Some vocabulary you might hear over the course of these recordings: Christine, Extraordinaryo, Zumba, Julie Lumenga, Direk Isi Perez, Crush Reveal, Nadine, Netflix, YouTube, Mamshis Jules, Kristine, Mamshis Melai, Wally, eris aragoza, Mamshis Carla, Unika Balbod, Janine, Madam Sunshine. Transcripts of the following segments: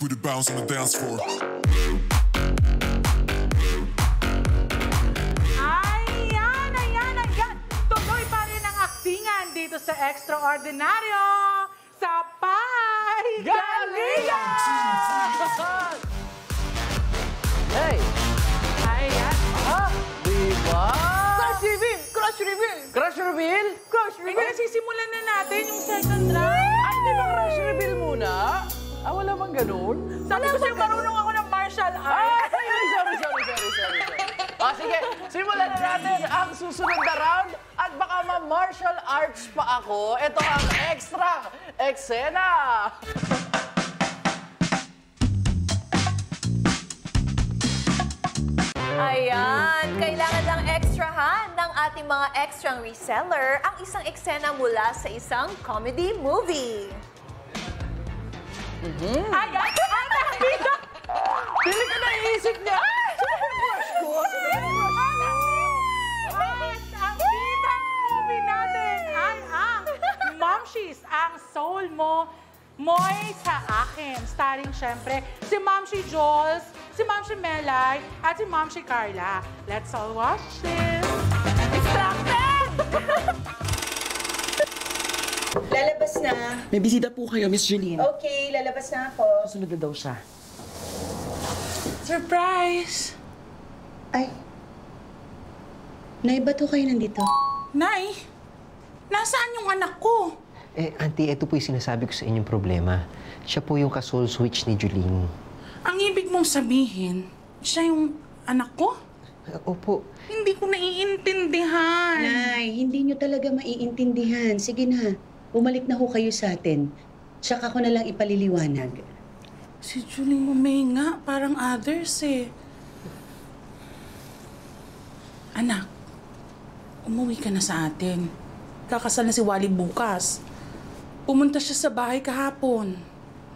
Put a bounce on the dance floor. Ayan, ayan, ayan. Tuloy pa rin ang aktingan dito sa Extraordinaryo. Sa Paigalia! Hey! Ayan. Ah, diba? Crush Reveal! Crush Reveal! Crush Reveal? Crush Reveal! Ay, nasimulan na natin yung second round. Ay, di ba Crush Reveal muna? Ah, wala mang ganun? Sabi ko sa'yo, marunong ako ng martial arts. Ay, sorry. Ah, sige, simulan na natin ang susunod na round at baka ma-martial arts pa ako. Ito ang Extra Eksena! Ayan, kailangan lang extrahan ng ating mga extrang reseller ang isang eksena mula sa isang comedy movie. Ayan! Ay, nakapita! Dili ka naiisip niya! Brush ko! At ang kitang movie natin, ang Mamshis, ang soul mo, mo'y sa akin. Starring, syempre, si Mamshis Jules, si Mamshis Melai, at si Mamshis Carla. Let's all watch this! Extracted! Lalabas na. May bisita po kayo, Miss Janine. Okay, lalabas na ako. Susunod na daw siya. Surprise! Ay. Nay, ba't kayo nandito? Nay, nasaan yung anak ko? Eh, auntie, ito po yung sinasabi ko sa inyong problema. Siya po yung ka-soul switch ni Julie. Ang ibig mong sabihin, siya yung anak ko? Opo. Hindi ko naiintindihan. Nay, hindi nyo talaga maiintindihan. Sige na. Bumalik na ho kayo sa atin. Tsaka ko na lang ipaliliwanag. Si Julie Lumenga, parang others eh. Anak, umuwi ka na sa atin. Kakasal na si Wally bukas. Pumunta siya sa bahay kahapon.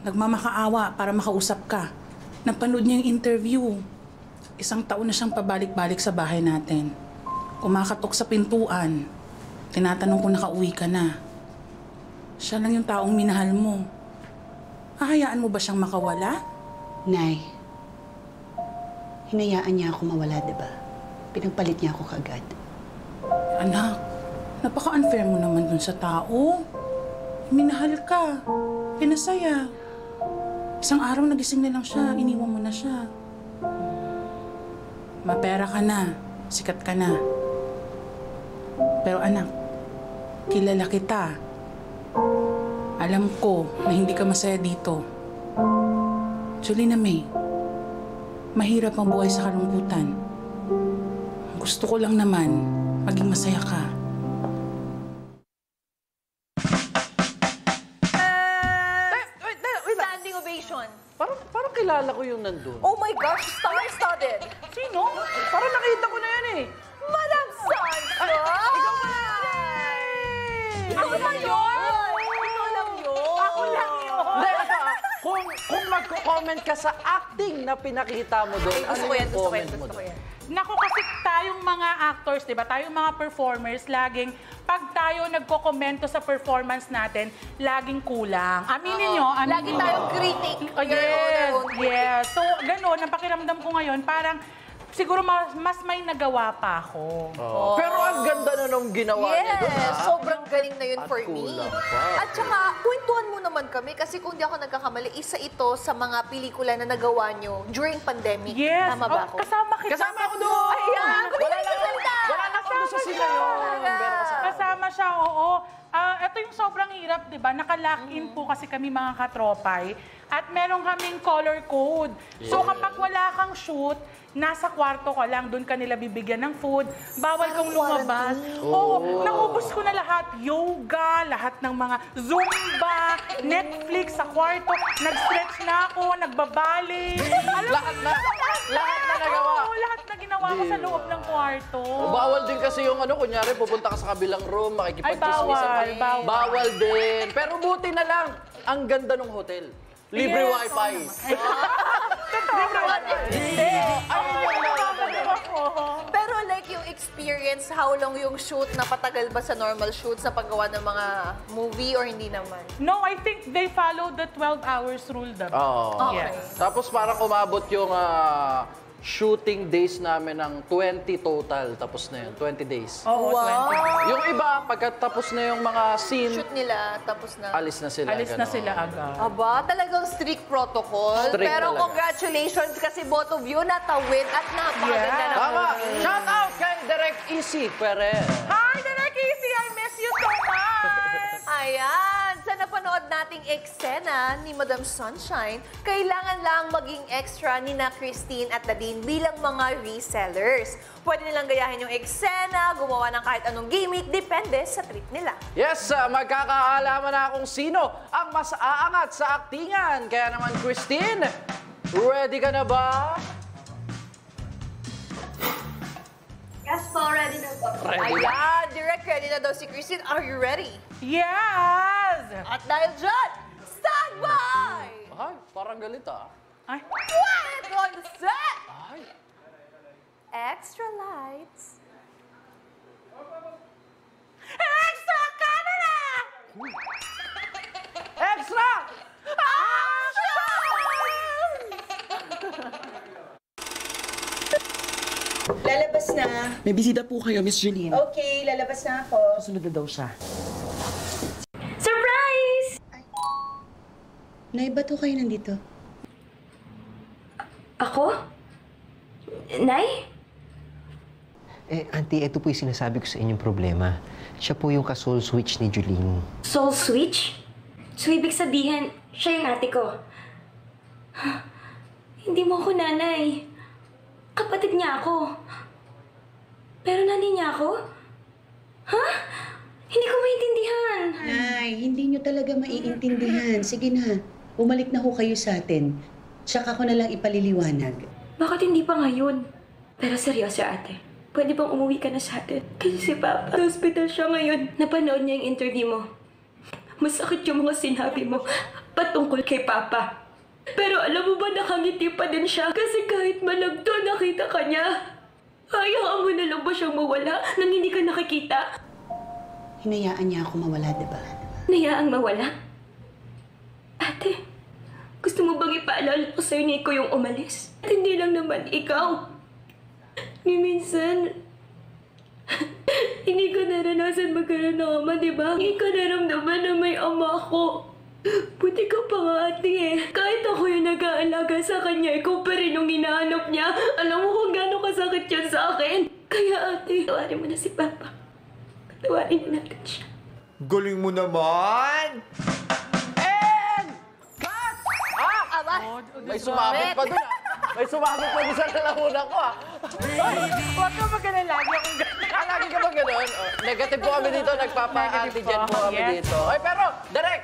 Nagmamakaawa para makausap ka. Napanood niya yung interview. Isang taon na siyang pabalik-balik sa bahay natin. Kumakatok sa pintuan. Tinatanong kung nakauwi ka na. Siya lang yung taong minahal mo. Hahayaan mo ba siyang makawala? Nay, hinayaan niya ako mawala, diba? Pinagpalit niya ako kaagad. Anak, napaka-unfair mo naman dun sa tao. Minahal ka. Pinasaya. Isang araw nagising na lang siya, iniwan mo na siya. Mapera ka na, sikat ka na. Pero anak, kilala kita. Alam ko na hindi ka masaya dito. Julie May, mahirap ang buhay sa kalungkutan. Gusto ko lang naman maging masaya ka. Standing ovation. Parang kilala ko yung nandun. Oh my gosh, star-studded. Sino? Parang nakita ko na yan eh. Madam Sunshine! Ikaw ba? Ikaw ba yun? Kung mag-comment ka sa acting na pinakita mo doon, ano yung comment mo doon? Naku, kasi tayong mga actors, di ba? Tayong mga performers, laging pag tayo nagko-commento sa performance natin, laging kulang. Aminin nyo, aminin nyo. Lagi tayong critic. Yes. So, gano'n, ang pakiramdam ko ngayon, parang siguro mas may nagawa pa ako. Oh. Pero ang ganda na nung ginawa niya doon. Yes, sobrang galing na yun for me. At saka, kwentuhan mo naman kami kasi kung di ako nagkakamali, isa ito sa mga pelikula na nagawa niyo during pandemic. Yes, tama ba ako? Kasama kita. Kasama ako doon! Ayan! Wala na ako doon sa sinayon. Kasama siya, oo. Ito yung sobrang hirap, di ba? Naka-lock-in po kasi kami mga katropay. At meron kaming color code. Yes. So kapag wala kang shoot, nasa kwarto ka lang, doon ka nila bibigyan ng food. Bawal kang lumabas. Oo, naubos ko na lahat. Yoga, lahat ng mga Zumba, Netflix sa kwarto. Nag-stretch na ako, nagbabali. Lahat na nagawa. Oo, lahat na ginawa ko sa loob ng kwarto. Bawal din kasi yung ano, kunyari, pupunta ka sa kabilang room, makikipag-chismisan. Bawal din. Pero buti na lang, ang ganda ng hotel. Libre Wi-Fi. Libre Wi-Fi. Pero like yung experience depends how long yung shoot, napatagal ba sa normal shoot sa paggawa ng mga movie or hindi naman? No, I think they follow the 12 hours rule dapat. Oh. Okay. Yes. Tapos parang umabot yung shooting days namin ng 20 total. Tapos na yun, 20 days. Oh, wow! 20. Yung iba, pagkatapos na yung mga scene, shoot nila, tapos na. Alis na sila. Alis na sila agad. Aba, talagang strict protocol. Strict pero talaga. Congratulations kasi both of you natawid at napakaganda na. Tama! Shout out kay Direk Isi Perez. Hi, Direk Isi! I miss you so much! Ayan! Sa napanood nating eksena ni Madam Sunshine, kailangan lang maging extra ni na Kristine at Nadine bilang mga resellers. Pwede nilang gayahin yung eksena, gumawa ng kahit anong gimmick, depende sa trip nila. Yes, magkakaalaman na kung sino ang mas aangat sa aktingan. Kaya naman, Kristine, ready ka na ba? Yes po, ready na po. Ayan, Direk, ready na daw si Kristine. Are you ready? Yeah! At dahil dyan, stand by! Ay, parang galit ah. Ay. Wait on the set! Ay. Extra lights. Extra camera! Extra! Action! Lalabas na. May bisita po kayo, Miss Janine. Okay, lalabas na ako. Susunod na daw siya. Nay, ba't ho kayo nandito? Ako? Nay? Eh, auntie, ito po yung sinasabi ko sa inyong problema. Siya po yung ka-soul switch ni Julie. Soul switch? So, ibig sabihin, siya yung ate ko. Hindi mo ako nanay. Kapatid niya ako. Pero nanay niya ako? Huh? Hindi ko maintindihan. Nay, hindi niyo talaga maiintindihan. Sige na. Bumalik na ho kayo sa atin. Tsaka ko na lang ipaliliwanag. Bakit hindi pa ngayon? Pero seryoso, ate. Pwede bang umuwi ka na sa atin? Kasi si Papa, sa hospital siya ngayon. Napanood niya yung interview mo. Masakit yung mga sinabi mo patungkol kay Papa. Pero alam mo ba, nakangiti pa din siya. Kasi kahit malagto, nakita ka niya. Hayaan mo na lang ba siyang mawala nang hindi ka nakikita? Hinayaan niya ako mawala, diba? Hinayaang mawala? Ate, gusto mo bang ipaalala ko sa'yo na ikaw yung umalis? At hindi lang naman ikaw. Minsan, hindi ko naranasan magkaroon ng ama, diba? Hindi ko naramdaman na may ama ako. Buti ka pa nga, ate eh. Kahit ako yung nag-aalaga sa kanya, ikaw pa rin yung hinahanap niya. Alam mo kung gaano kasakit yun sa akin. Kaya ate, tawarin mo na si Papa. Tawarin na natin siya. Galing mo naman! May sumabot pa doon. May sumabot pa doon sa lalamunan ko ah. Huwag ka ba ganun lagi akong ganun? Ah, lagi ka ba ganun? Negative po kami dito. Nagpapa-antigen po kami dito. Ay, pero, Direk,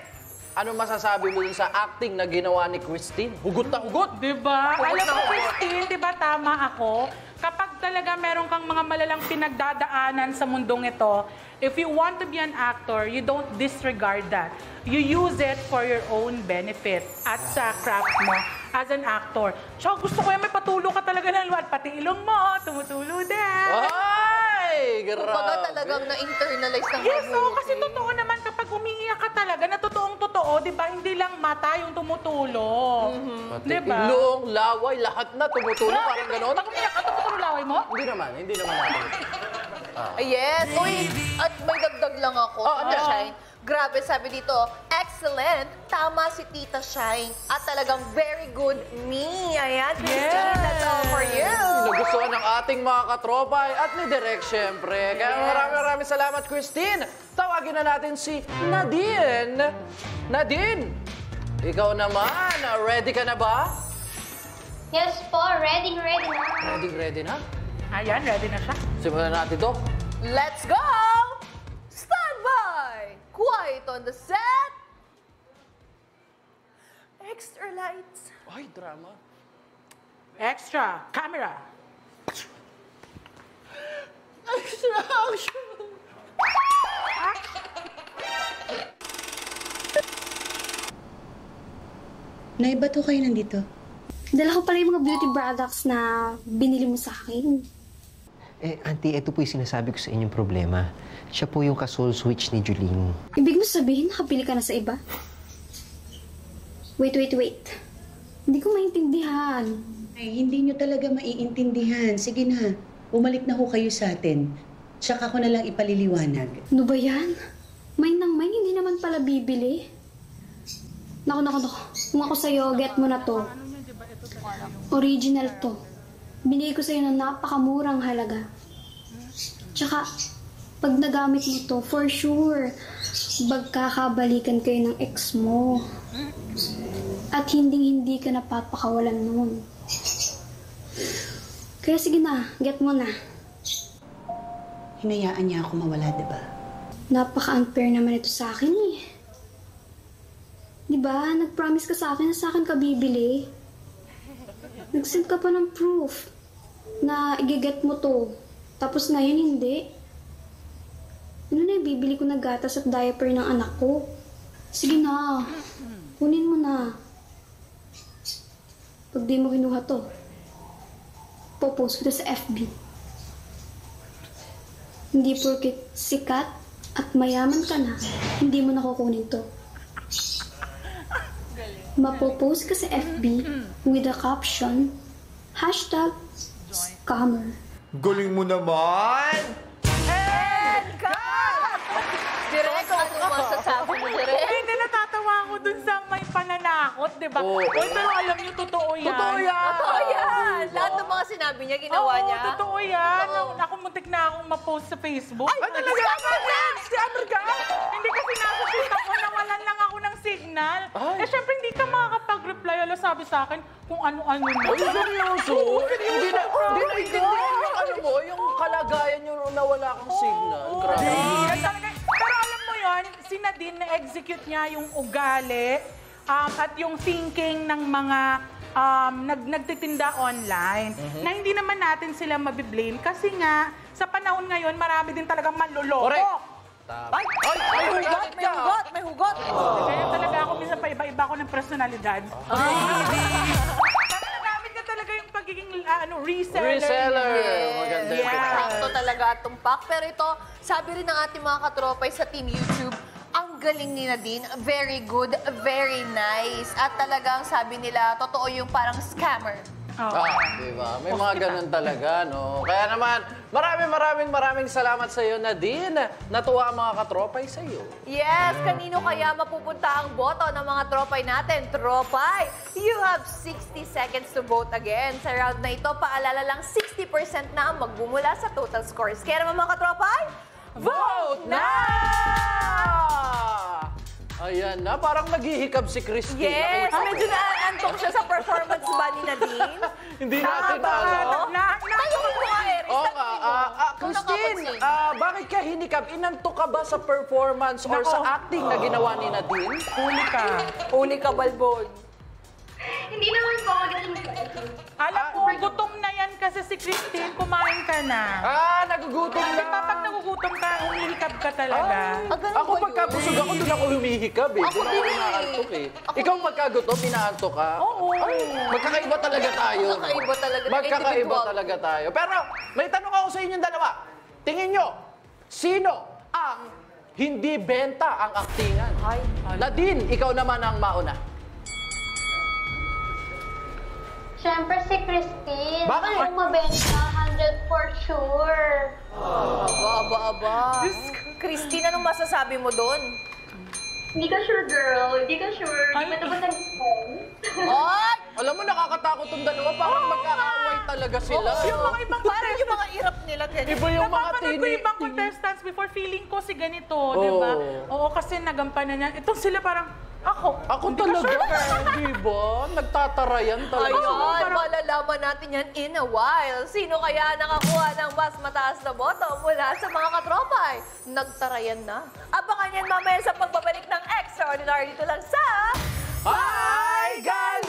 anong masasabi mo dun sa acting na ginawa ni Kristine? Hugot na hugot! Diba? Alam mo, Kristine, diba tama ako? Kapag talaga meron kang mga malalang pinagdadaanan sa mundong ito, if you want to be an actor, you don't disregard that. You use it for your own benefit at sa craft mo as an actor. So gusto ko yung may patulo ka talaga ng luwad. Pati ilong mo, tumutulo din. Ay, grabe. Kumbaga talagang na-internalize ng yes, so, kasi totoo naman kapag umiiyak ka talaga na totoong-totoo, di ba? Hindi lang mata yung tumutulo. Mm-hmm. Diba? Ilong, laway, lahat na tumutulo. No, parang gano'n. Pag umiiyak ka, tumutulo laway mo? Hindi naman. Yes. Uy, at may dagdag lang ako. Shine. Grabe, sabi dito, excellent, tama si Tita Shine. At talagang very good me. Ayan, Christine, that's all for you. Nagustuhan ng ating mga katropa at ni Direk, syempre. Kaya maraming salamat, Christine. Tawagin na natin si Nadine. Nadine, ikaw naman, ready ka na ba? Yes po, ready na. Ready na? Ayan, ready na siya. Simulan natin to. Let's go! Quiet on the set! Extra lights. Ay, drama. Extra camera. Extra action. Nay, ba't ho kayo nandito? Dala ko pala yung mga beauty products na binili mo sa akin. Eh, Auntie, ito po yung sinasabi ko sa inyong problema. Siya po yung ka-soul switch ni Juline. Ibig mo sabihin, nakapili ka na sa iba? Wait. Hindi ko maintindihan. Ay, hindi nyo talaga maiintindihan. Sige na, bumalik na ho kayo sa atin. Tsaka ko na lang ipaliliwanag. Ano ba yan? Main ng main, hindi naman pala bibili. Naku. Kung ako sa'yo, get mo na to. Original to. Binigay ko sa'yo ng napakamurang halaga. Tsaka, pag nagamit mo to, for sure, magkakabalikan kayo ng ex mo. At hindi ka napapakawalan nun. Kaya sige na, get mo na. Hinayaan niya ako mawala, diba? Napaka-unfair naman ito sa akin eh. Diba, nag-promise ka sa akin na sa akin ka bibili. Nag-send ka pa ng proof na i-get mo to. Tapos ngayon hindi. Ano na, bibili ko na gatas at diaper ng anak ko. Sige na, kunin mo na. Pag di mo kinuha to, popost ko sa FB. Hindi porket sikat at mayaman ka na, hindi mo na kukunin to. Mapopost ka sa FB with a caption, #scammer. Galing mo naman! And cut! Direk, ako sasabi mo, Direk. Hindi, natatawa ko dun sa may pananakot, di ba? Uy, pero alam niyo, totoo yan. Totoo yan! Lahat ng mga sinabi niya, ginawa niya. Oo, totoo yan. Ako muntik na akong mapost sa Facebook. Ay, talaga naman! Si Amerga! Hindi kasi nakakita ko, nawalan lang ako ng signal. Eh, syempre, hindi ka makakapag-reply. Alam, sabi sa akin, kung ano-ano na. Ay, seryoso? Hindi na intindihan yung ano mo, yung kalagayan yung nawala akong signal. Pero alam mo yun, si Nadine na-execute niya yung ugali at yung thinking ng mga nagtitinda online na hindi naman natin sila mabiblame kasi nga, sa panahon ngayon, marami din talagang manluloko. May hugot! Kaya talaga ako, minsan pa iba-iba ako ng personalidad. Nagamit na talaga yung pagiging reseller. Maganda yung sakto talaga at tumpak. Pero ito, sabi rin ng ating mga katropay sa Team YouTube, ang galing ni Nadine, very good, very nice. At talagang sabi nila, totoo yung parang scammer. Diba? May mga ganun talaga, no? Kaya naman, maraming salamat sa'yo, Nadine. Natuwa ang mga katropay sa'yo. Yes, kanino kaya mapupunta ang boto ng mga tropay natin? Tropay, you have 60 seconds to vote again. Sa round na ito, paalala lang, 60% na ang magbumula sa total scores. Kaya naman mga katropay, vote now! Ayan na, parang naghihikab si Kristine. Yes, medyo naantok siya sa performance ba ni Nadine? Hindi natin alam. Tanungin mo ka, Eris. Kristine, bakit ka hinikab? Inantok ka ba sa performance or sa acting na ginawa ni Nadine? Unika Balbod. Hindi naman po mag-inikab. Alam ko, gutom na yan kasi si Kristine, kumain ka na. Nagugutom na. Kapag nagugutom ka, humihikab ka talaga. Ako pagkabusog ako, doon ako humihikab eh. Doon ako inaantok eh. Ikaw magkagutom, inaantok ka. Oo. Magkakaiba talaga tayo. Magkakaiba talaga tayo. Pero may tanong ako sa inyong dalawa. Tingin nyo, sino ang hindi benta ang aktingan? Nadine, ikaw naman ang mauna. Siyempre si Kristine. Bakit? Kung mabenta, 100 for sure. Aba. Kristine, anong masasabi mo doon? Hindi ka sure, girl. Hindi ka sure. Hindi ka naman nag-phone. Alam mo, nakakatakot yung dalawa. Parang mag-aaway talaga sila. Parang yung mga irap nila. Iba yung mga tinig. Napapanood ko ibang contestants before, feeling ko si ganito, di ba? Oo, kasi nagampanan niya. Itong sila parang... Ako talaga, di ba? Nagtatarayan talaga. Ayun, malalaman natin yan in a while. Sino kaya nakakuha ng mas mataas na boto mula sa mga katropay? Nagtarayan na. Abangan yan mamaya sa pagbabalik ng Extraordinaryo dito lang sa... Hi, guys!